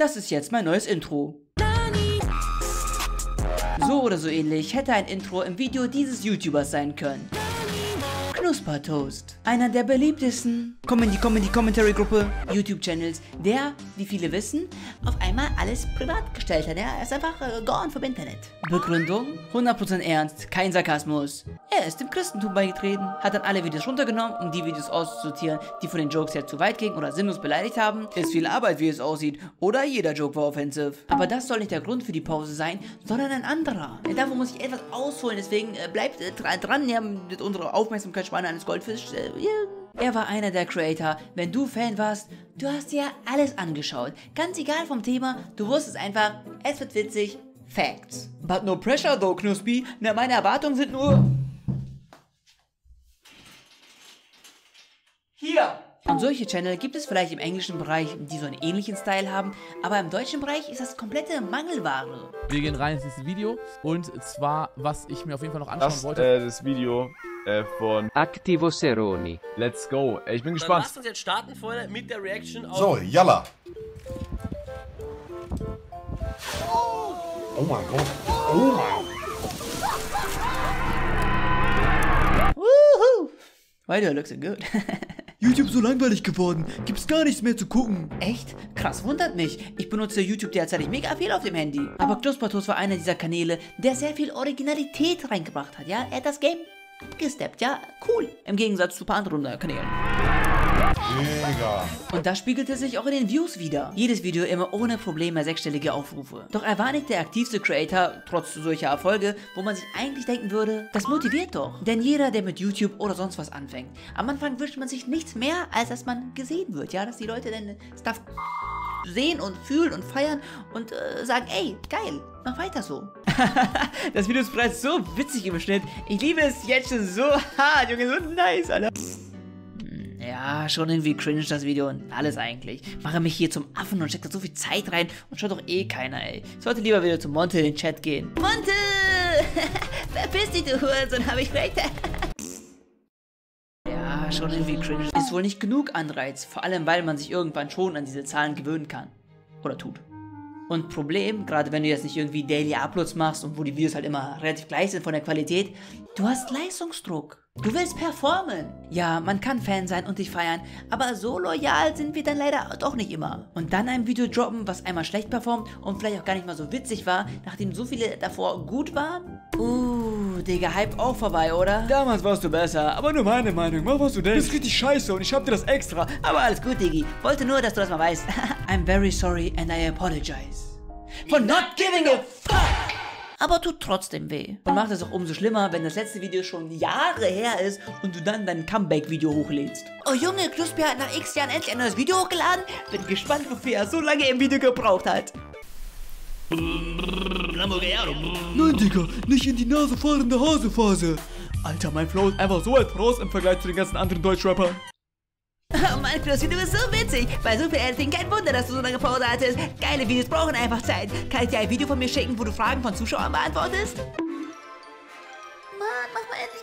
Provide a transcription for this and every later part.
Das ist jetzt mein neues Intro. So oder so ähnlich hätte ein Intro im Video dieses YouTubers sein können. Knuspertoast, einer der beliebtesten Commentary-Gruppe YouTube-Channels, der, wie viele wissen, auf einmal alles privat gestellt hat. Er ist einfach gone vom Internet. Begründung? 100% ernst, kein Sarkasmus. Er ist dem Christentum beigetreten, hat dann alle Videos runtergenommen, um die Videos auszusortieren, die von den Jokes her zu weit gingen oder sinnlos beleidigt haben. Ist viel Arbeit, wie es aussieht, oder jeder Joke war offensiv. Aber das soll nicht der Grund für die Pause sein, sondern ein anderer. Dafür muss ich etwas ausholen, deswegen bleibt dran, ja, mit unserer Aufmerksamkeitsspanne eines Goldfischs. Er war einer der Creator. Wenn du Fan warst, du hast dir alles angeschaut. Ganz egal vom Thema, du wusstest einfach, es wird witzig. Facts. But no pressure though, Knuspi. Na, meine Erwartungen sind nur... hier. Und solche Channel gibt es vielleicht im englischen Bereich, die so einen ähnlichen Style haben, aber im deutschen Bereich ist das komplette Mangelware. Wir gehen rein ins Video und zwar, was ich mir auf jeden Fall noch anschauen wollte. Das Video von Activo Ceroni. Let's go. Ich bin gespannt. Dann lass uns jetzt starten, Freunde, mit der Reaction auf... So, yalla. Oh mein Gott. Oh mein Gott. Woohoo. Why do I look so good? YouTube so langweilig geworden, gibt's gar nichts mehr zu gucken. Echt? Krass, wundert mich. Ich benutze YouTube derzeit mega viel auf dem Handy. Aber Knuspertoast war einer dieser Kanäle, der sehr viel Originalität reingebracht hat, ja? Er hat das Game abgesteppt, ja? Cool. Im Gegensatz zu ein paar anderen Kanälen. Mega. Und das spiegelte sich auch in den Views wieder. Jedes Video immer ohne Probleme sechsstellige Aufrufe. Doch er war nicht der aktivste Creator, trotz solcher Erfolge, wo man sich eigentlich denken würde, das motiviert doch. Denn jeder, der mit YouTube oder sonst was anfängt, am Anfang wünscht man sich nichts mehr, als dass man gesehen wird, ja, dass die Leute dann Stuff sehen und fühlen und feiern und sagen, ey, geil, mach weiter so. Das Video ist bereits so witzig im Schnitt. Ich liebe es jetzt schon so hart, Junge, so nice, Alter. Ja, schon irgendwie cringe das Video und alles eigentlich. Mache mich hier zum Affen und stecke da so viel Zeit rein und schaut doch eh keiner, ey. Sollte lieber wieder zu Monte in den Chat gehen. Monte! Verpiss dich, du Hurensohn, hab ich recht. Ja, schon irgendwie cringe. Ist wohl nicht genug Anreiz, vor allem weil man sich irgendwann schon an diese Zahlen gewöhnen kann. Oder tut. Und Problem, gerade wenn du jetzt nicht irgendwie Daily Uploads machst und wo die Videos halt immer relativ gleich sind von der Qualität, du hast Leistungsdruck. Du willst performen. Ja, man kann Fan sein und dich feiern, aber so loyal sind wir dann leider doch nicht immer. Und dann ein Video droppen, was einmal schlecht performt und vielleicht auch gar nicht mal so witzig war, nachdem so viele davor gut waren? Digga, Hype auch vorbei, oder? Damals warst du besser, aber nur meine Meinung. Mach, was du denkst. Du bist richtig scheiße und ich hab dir das extra. Aber alles gut, Diggi. Wollte nur, dass du das mal weißt. I'm very sorry and I apologize. For not giving a fuck! Aber tut trotzdem weh. Und macht es auch umso schlimmer, wenn das letzte Video schon Jahre her ist und du dann dein Comeback-Video hochlädst. Oh Junge, Knuspi hat nach x Jahren endlich ein neues Video hochgeladen. Bin gespannt, wofür er so lange im Video gebraucht hat. Nein, Digga, nicht in die Nase fahrende Hasephase. Alter, mein Flow ist einfach so weit voraus im Vergleich zu den ganzen anderen Deutschrappern. Oh Mann, Knuspi, du bist so witzig. Bei so viel Editing, kein Wunder, dass du so lange Pause hattest. Geile Videos brauchen einfach Zeit. Kann ich dir ein Video von mir schicken, wo du Fragen von Zuschauern beantwortest? Mann, mach mal endlich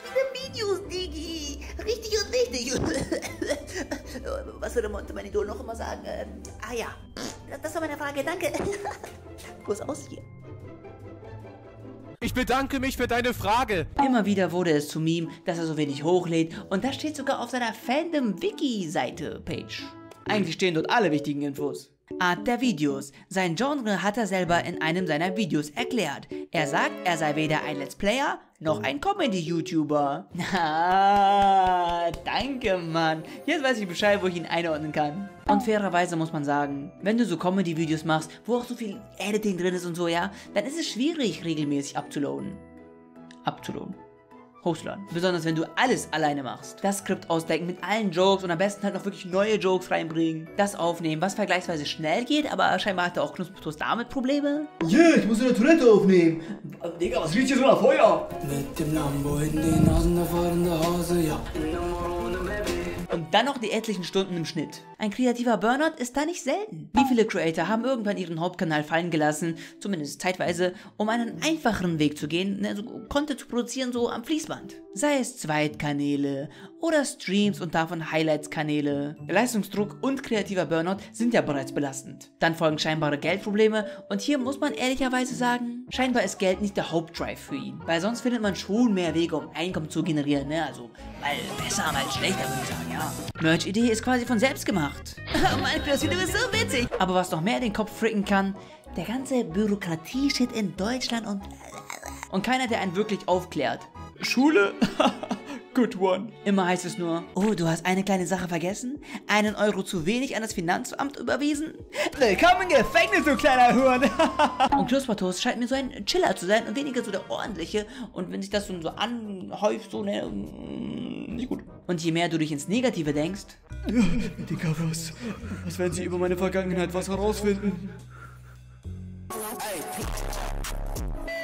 wieder Videos, Diggi. Richtig und wichtig. Was würde Monte, mein Idol, noch immer sagen? Ah ja, das war meine Frage, danke. Kuss aus hier. Ich bedanke mich für deine Frage. Immer wieder wurde es zu Meme, dass er so wenig hochlädt und das steht sogar auf seiner Fandom-Wiki-Seite-Page. Eigentlich stehen dort alle wichtigen Infos. Art der Videos. Sein Genre hat er selber in einem seiner Videos erklärt. Er sagt, er sei weder ein Let's Player noch ein Comedy-YouTuber. Ah, danke, Mann. Jetzt weiß ich Bescheid, wo ich ihn einordnen kann. Und fairerweise muss man sagen, wenn du so Comedy-Videos machst, wo auch so viel Editing drin ist und so, ja, dann ist es schwierig, regelmäßig abzuladen. Hostlern. Besonders wenn du alles alleine machst. Das Skript ausdenken mit allen Jokes und am besten halt noch wirklich neue Jokes reinbringen. Das aufnehmen, was vergleichsweise schnell geht, aber scheinbar hatte auch Knuspertoast damit Probleme. Yeah, ich muss in der Toilette aufnehmen. Digga, was riecht hier so nach Feuer? Mit dem Lambo in den Nasen, da fahrende Hase, ja. und dann noch die etlichen Stunden im Schnitt. Ein kreativer Burnout ist da nicht selten. Wie viele Creator haben irgendwann ihren Hauptkanal fallen gelassen, zumindest zeitweise, um einen einfacheren Weg zu gehen, also Content zu produzieren so am Fließband. Sei es Zweitkanäle oder Streams und davon Highlights-Kanäle. Leistungsdruck und kreativer Burnout sind ja bereits belastend. Dann folgen scheinbare Geldprobleme und hier muss man ehrlicherweise sagen, scheinbar ist Geld nicht der Hauptdrive für ihn, weil sonst findet man schon mehr Wege, um Einkommen zu generieren, ne? Also mal besser, mal schlechter würde ich sagen, ja. Merch-Idee ist quasi von selbst gemacht. Mein Klaus, du bist so witzig. Aber was noch mehr den Kopf fricken kann, der ganze Bürokratie-Shit in Deutschland und keiner, der einen wirklich aufklärt. Schule? Good one. Immer heißt es nur, oh, du hast eine kleine Sache vergessen? Einen Euro zu wenig an das Finanzamt überwiesen? Willkommen im Gefängnis, du kleiner Huren. Und Knuspertoast scheint mir so ein Chiller zu sein und weniger so der ordentliche. Und wenn sich das so anhäuft, so, ne, nicht gut. Und je mehr du dich ins Negative denkst... Die Covers, was werden sie über meine Vergangenheit was herausfinden?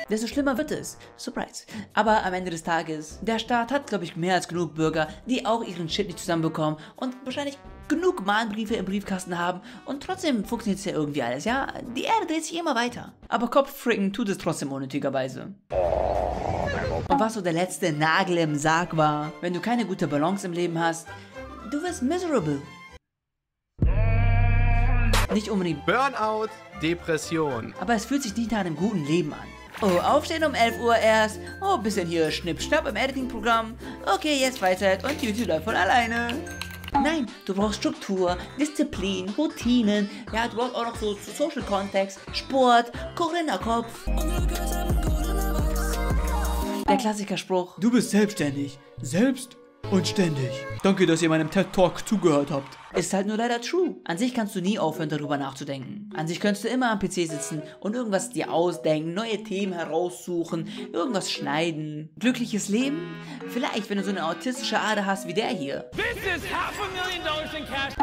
Desto schlimmer wird es. Surprise. Aber am Ende des Tages, der Staat hat, glaube ich, mehr als genug Bürger, die auch ihren Shit nicht zusammenbekommen und wahrscheinlich genug Mahnbriefe im Briefkasten haben und trotzdem funktioniert es ja irgendwie alles, ja? Die Erde dreht sich immer weiter. Aber Kopffricken tut es trotzdem unnötigerweise. Und was so der letzte Nagel im Sarg war, wenn du keine gute Balance im Leben hast, du wirst miserable. Nicht unbedingt Burnout, Depression. Aber es fühlt sich nicht nach einem guten Leben an. Oh, aufstehen um 11 Uhr erst. Oh, bisschen hier Schnipp-Schnapp im Editing-Programm. Okay, jetzt Freizeit und YouTube läuft von alleine. Nein, du brauchst Struktur, Disziplin, Routinen. Ja, du brauchst auch noch so Social-Kontext, Sport, Corinna Kopf. Der Klassikerspruch. Du bist selbstständig. Selbst und ständig. Danke, dass ihr meinem TED-Talk zugehört habt. Ist halt nur leider true. An sich kannst du nie aufhören, darüber nachzudenken. An sich könntest du immer am PC sitzen und irgendwas dir ausdenken, neue Themen heraussuchen, irgendwas schneiden. Glückliches Leben? Vielleicht, wenn du so eine autistische Ader hast wie der hier.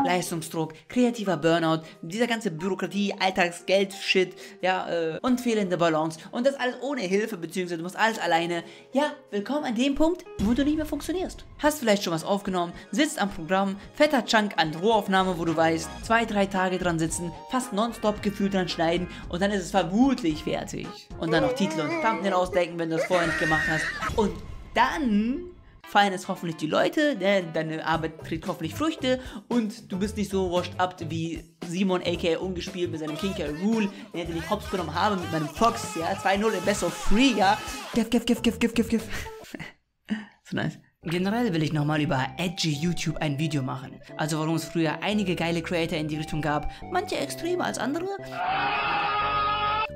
Leistungsdruck, kreativer Burnout, dieser ganze Bürokratie, Alltagsgeld-Shit, ja, und fehlende Balance. Und das alles ohne Hilfe, beziehungsweise du musst alles alleine. Ja, willkommen an dem Punkt, wo du nicht mehr funktionierst. Hast vielleicht schon was aufgenommen, sitzt am Programm, fetter Chunk an Rohaufnahme, wo du weißt, 2-3 Tage dran sitzen, fast nonstop gefühlt dran schneiden und dann ist es vermutlich fertig. Und dann noch Titel und Thumbnail ausdenken, wenn du das vorher nicht gemacht hast. Und dann feiern es hoffentlich die Leute, denn deine Arbeit trägt hoffentlich Früchte und du bist nicht so washed up wie Simon aka ungespielt mit seinem King Krule, den ich hops genommen habe mit meinem Fox, ja, 2-0 im Best of 3, ja. Gif. So nice. Generell will ich nochmal über edgy YouTube ein Video machen. Also warum es früher einige geile Creator in die Richtung gab, manche extremer als andere.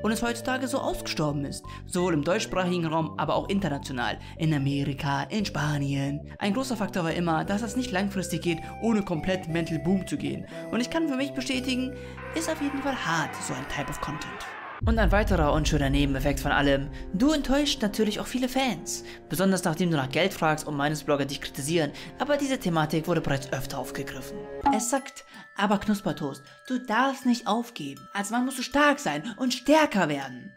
Und es heutzutage so ausgestorben ist. Sowohl im deutschsprachigen Raum, aber auch international. In Amerika, in Spanien. Ein großer Faktor war immer, dass das nicht langfristig geht, ohne komplett Mental Boom zu gehen. Und ich kann für mich bestätigen, ist auf jeden Fall hart, so ein Type of Content. Und ein weiterer unschöner Nebeneffekt von allem, du enttäuscht natürlich auch viele Fans. Besonders nachdem du nach Geld fragst und Meinungsblogger dich kritisieren, aber diese Thematik wurde bereits öfter aufgegriffen. Es sagt, aber Knuspertoast, du darfst nicht aufgeben. Als Mann musst du stark sein und stärker werden.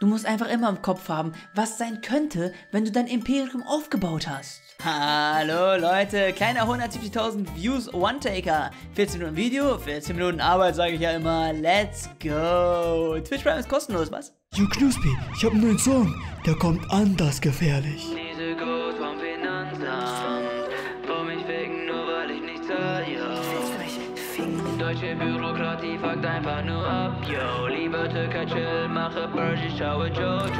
Du musst einfach immer im Kopf haben, was sein könnte, wenn du dein Imperium aufgebaut hast. Hallo Leute, kleiner 170.000 Views One-Taker. 14 Minuten Video, 14 Minuten Arbeit, sage ich ja immer. Let's go. Twitch Prime ist kostenlos, was? You Knuspy, ich habe einen neuen Song. Der kommt anders gefährlich. Diese Gut vom Finanzamt, vor mich ficken, nur weil ich nicht zahle. Deutsche Bürokratie fuckt einfach nur ab, yo. Lieber Türkei, chill, mache Bursch, ich schaue Jojo.